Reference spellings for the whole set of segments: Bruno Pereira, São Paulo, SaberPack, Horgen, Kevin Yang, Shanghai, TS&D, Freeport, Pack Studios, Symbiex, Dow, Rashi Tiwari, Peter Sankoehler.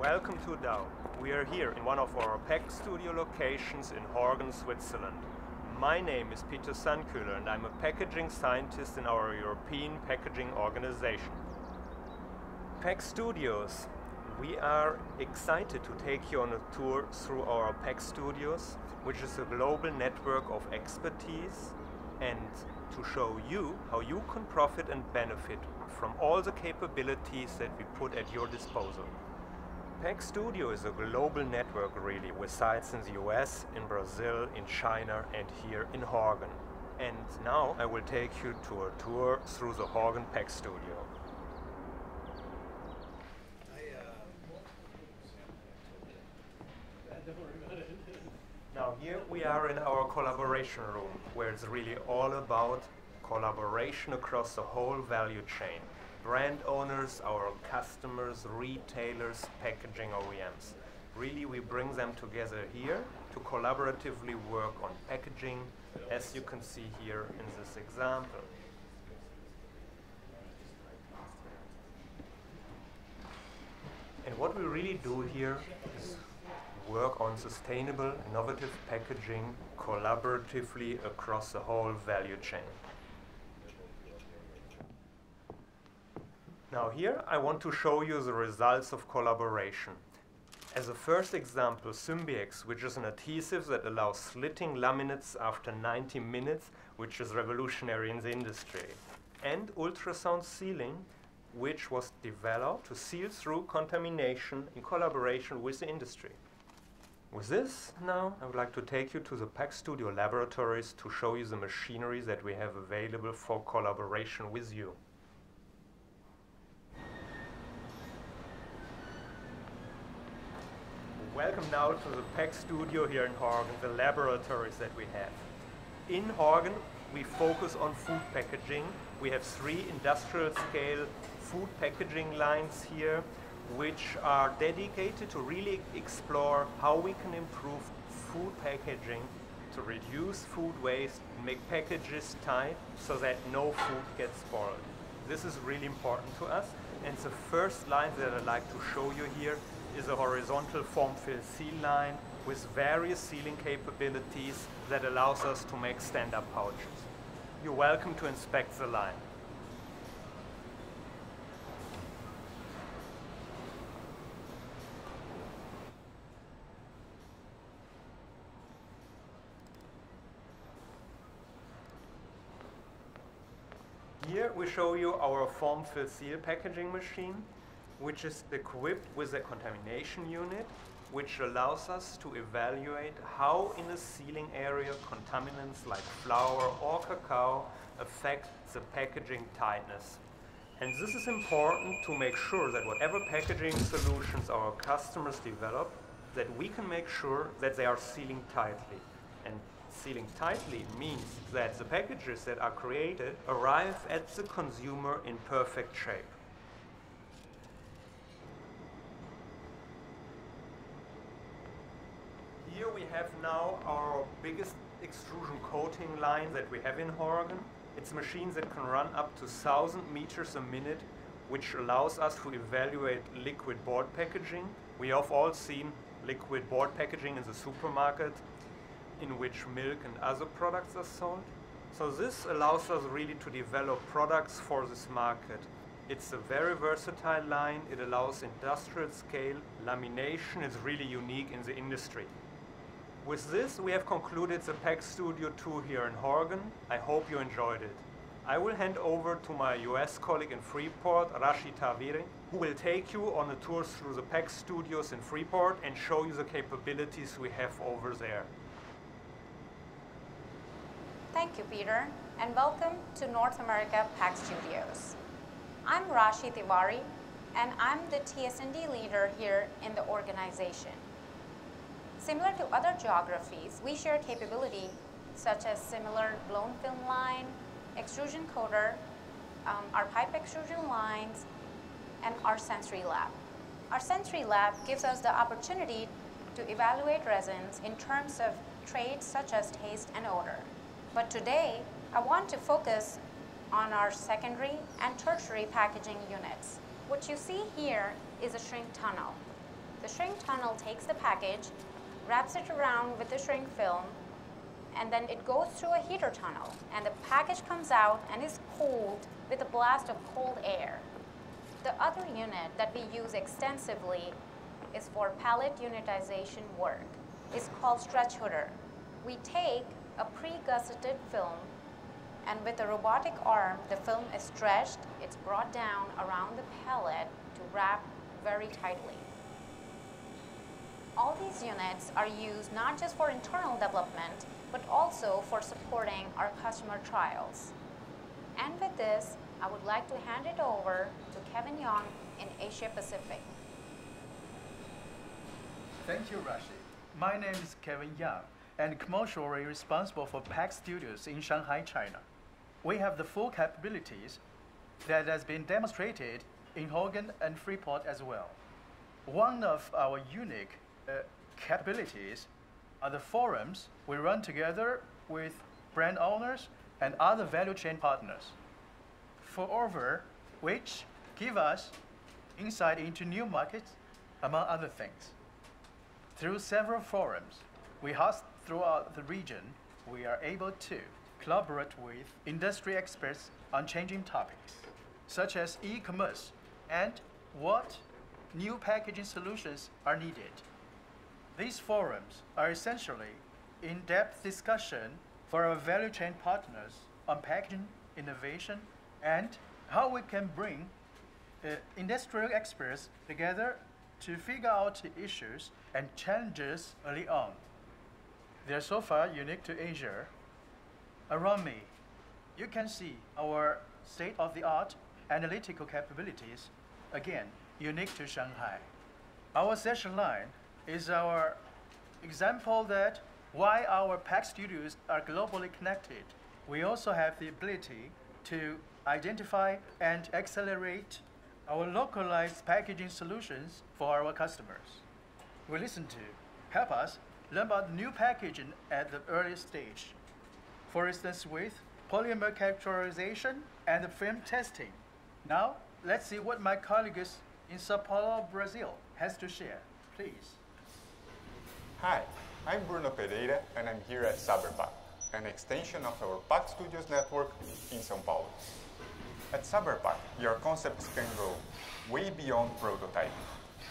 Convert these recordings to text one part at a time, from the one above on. Welcome to Dow. We are here in one of our Pack Studio locations in Horgen, Switzerland. My name is Peter Sankoehler and I'm a packaging scientist in our European packaging organization. Pack Studios. We are excited to take you on a tour through our Pack Studios, which is a global network of expertise, and to show you how you can profit and benefit from all the capabilities that we put at your disposal. Pack Studio is a global network really, with sites in the US, in Brazil, in China and here in Horgen. And now I will take you to a tour through the Horgen Pack Studio. Now here we are in our collaboration room, where it's really all about collaboration across the whole value chain. Brand owners, our customers, retailers, packaging OEMs. Really we bring them together here to collaboratively work on packaging, as you can see here in this example. And what we really do here is work on sustainable, innovative packaging collaboratively across the whole value chain. Now here I want to show you the results of collaboration. As a first example, Symbiex, which is an adhesive that allows slitting laminates after 90 minutes, which is revolutionary in the industry. And ultrasound sealing, which was developed to seal through contamination in collaboration with the industry. With this, now I would like to take you to the Pack Studio laboratories to show you the machinery that we have available for collaboration with you. Welcome now to the Pack Studio here in Horgen, the laboratories that we have. In Horgen, we focus on food packaging. We have three industrial-scale food packaging lines here, which are dedicated to really explore how we can improve food packaging to reduce food waste, make packages tight so that no food gets spoiled. This is really important to us, and the first line that I'd like to show you here is a horizontal form fill seal line with various sealing capabilities that allows us to make stand-up pouches. You're welcome to inspect the line. Here we show you our form fill seal packaging machine, which is equipped with a contamination unit, which allows us to evaluate how in a sealing area contaminants like flour or cacao affect the packaging tightness. And this is important to make sure that whatever packaging solutions our customers develop, that we can make sure that they are sealing tightly. And sealing tightly means that the packages that are created arrive at the consumer in perfect shape. Here we have now our biggest extrusion coating line that we have in Horgen. It's machines that can run up to 1,000 meters a minute, which allows us to evaluate liquid board packaging. We have all seen liquid board packaging in the supermarket, in which milk and other products are sold. So this allows us really to develop products for this market. It's a very versatile line. It allows industrial scale. Lamination is really unique in the industry. With this, we have concluded the Pack Studio 2 here in Horgen. I hope you enjoyed it. I will hand over to my US colleague in Freeport, Rashi Tiwari, who will take you on a tour through the Pack Studios in Freeport and show you the capabilities we have over there. Thank you, Peter, and welcome to North America Pack Studios. I'm Rashi Tiwari, and I'm the TS&D leader here in the organization. Similar to other geographies, we share capability such as similar blown film line, extrusion coater, our pipe extrusion lines, and our sensory lab. Our sensory lab gives us the opportunity to evaluate resins in terms of traits such as taste and odor. But today, I want to focus on our secondary and tertiary packaging units. What you see here is a shrink tunnel. The shrink tunnel takes the package, wraps it around with the shrink film, and then it goes through a heater tunnel, and the package comes out and is cooled with a blast of cold air. The other unit that we use extensively is for pallet unitization work. It's called stretch hooder. We take a pre-gusseted film, and with a robotic arm, the film is stretched, it's brought down around the pallet to wrap very tightly. All these units are used not just for internal development, but also for supporting our customer trials. And with this, I would like to hand it over to Kevin Yang in Asia Pacific. Thank you, Rashi. My name is Kevin Yang, and commercially responsible for Pack Studios in Shanghai, China. We have the full capabilities that has been demonstrated in Horgen and Freeport as well. One of our unique capabilities are the forums we run together with brand owners and other value chain partners, Moreover, which give us insight into new markets, among other things. Through several forums we host throughout the region, we are able to collaborate with industry experts on changing topics, such as e-commerce and what new packaging solutions are needed. These forums are essentially in-depth discussion for our value chain partners on packaging, innovation, and how we can bring industrial experts together to figure out issues and challenges early on. They are so far unique to Asia. Around me, you can see our state-of-the-art analytical capabilities, again, unique to Shanghai. Our session line is our example that why our Pack Studios are globally connected. We also have the ability to identify and accelerate our localized packaging solutions for our customers. We listen to help us learn about new packaging at the early stage. For instance, with polymer characterization and film testing. Now, let's see what my colleagues in Sao Paulo, Brazil has to share, please. Hi, I'm Bruno Pereira, and I'm here at SaberPack, an extension of our Pack Studios network in Sao Paulo. At SaberPack, your concepts can go way beyond prototyping,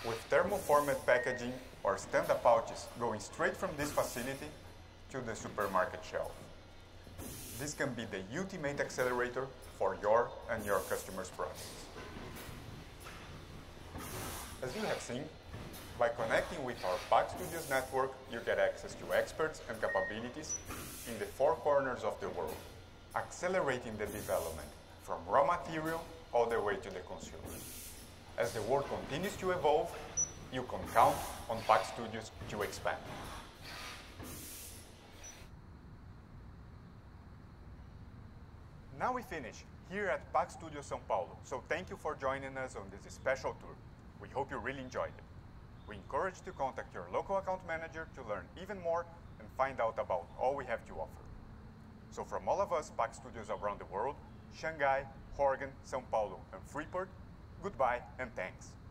with thermoformed packaging or stand-up pouches going straight from this facility to the supermarket shelf. This can be the ultimate accelerator for your and your customers' projects. As we have seen, by connecting with our Pack Studios network, you get access to experts and capabilities in the four corners of the world, accelerating the development from raw material all the way to the consumer. As the world continues to evolve, you can count on Pack Studios to expand. Now we finish here at Pack Studios São Paulo, so thank you for joining us on this special tour. We hope you really enjoyed it. We encourage you to contact your local account manager to learn even more and find out about all we have to offer. So from all of us Pack Studios around the world, Shanghai, Horgen, São Paulo, and Freeport, goodbye and thanks.